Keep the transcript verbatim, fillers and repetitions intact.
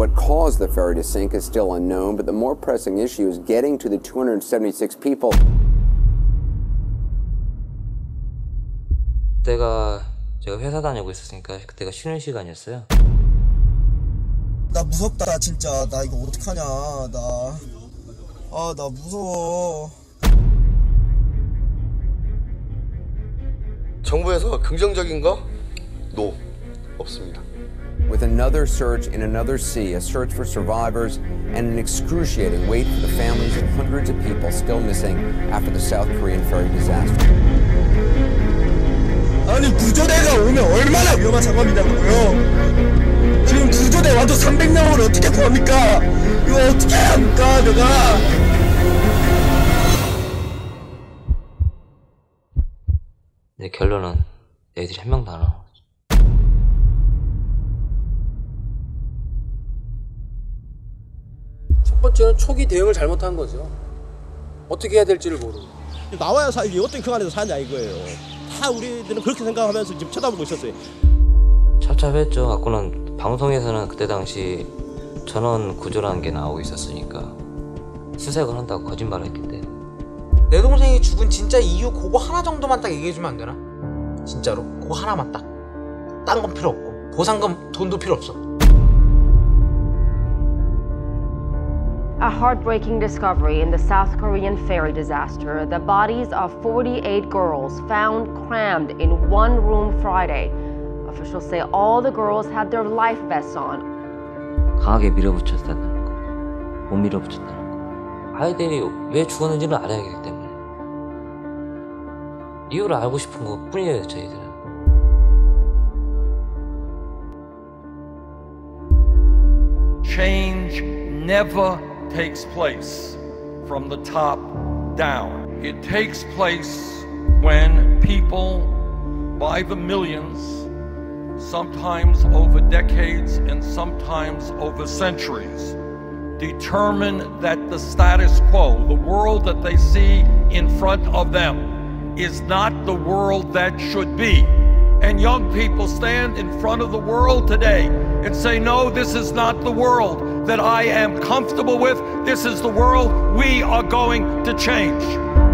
What caused the ferry to sink is still unknown, but the more pressing issue is getting to the two hundred seventy-six people. 그때가 제가 회사 다니고 있었으니까 그때가 쉬는 시간이었어요. 나 무섭다 진짜. 나 이거 어떡하냐. 나... 아, 나 무서워. 정부에서 긍정적인 거? 노. 없습니다. With another search in another sea, a search for survivors and an excruciating wait for the families of hundreds of people still missing after the South Korean ferry disaster. 아니 구조대가 오면 얼마나 위험한 상황이냐고요. 지금 구조대 와도 삼백 명을 어떻게 구합니까? 이거 어떻게 합니까, 내가? 근데 결론은 애들이 한 명도 안 와. 첫 번째는 초기 대응을 잘못한 거죠. 어떻게 해야 될지를 모르고. 나와야 살지 어떻게 그 안에서 사냐 이거예요. 다 우리들은 그렇게 생각하면서 지금 쳐다보고 있었어요. 찹찹했죠. 갖고는 방송에서는 그때 당시 전원 구조라는 게 나오고 있었으니까 수색을 한다고 거짓말을 했기 때문에. 내 동생이 죽은 진짜 이유 그거 하나 정도만 딱 얘기해주면 안 되나? 진짜로 그거 하나만 딱. 딴 건 필요 없고 보상금 돈도 필요 없어. A heartbreaking discovery in the South Korean ferry disaster. The bodies of forty-eight girls found crammed in one room Friday. Officials say all the girls had their life vests on. 강하게 밀어붙였다는 거, 못 밀어붙였다는 거. 아이들이 왜 죽었는지는 알아야 되기 때문에. 이유를 알고 싶은 것 뿐이에요, 저희들은. Change never takes place from the top down. It takes place when people, by the millions, sometimes over decades and sometimes over centuries, determine that the status quo, the world that they see in front of them, is not the world that should be. And young people stand in front of the world today and say, no, this is not the world that I am comfortable with. This is the world we are going to change.